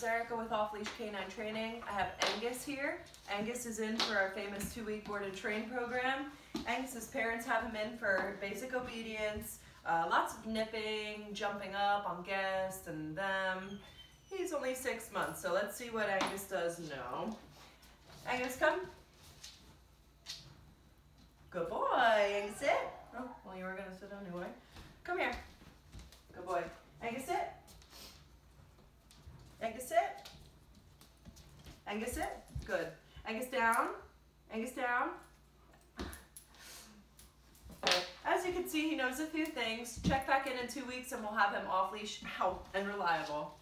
is Erica with Off-Leash Canine Training. I have Angus here. Angus is in for our famous 2-week board and train program. Angus's parents have him in for basic obedience, lots of nipping, jumping up on guests and them. He's only 6 months, so let's see what Angus does now. Angus, come. Good boy, Angus, sit. Oh, well, you were gonna sit anyway. Come here. Good boy. Angus, sit. Angus, sit. Angus, sit. Good. Angus, down. Angus, down. As you can see, he knows a few things. Check back in 2 weeks and we'll have him off-leash, out, and reliable.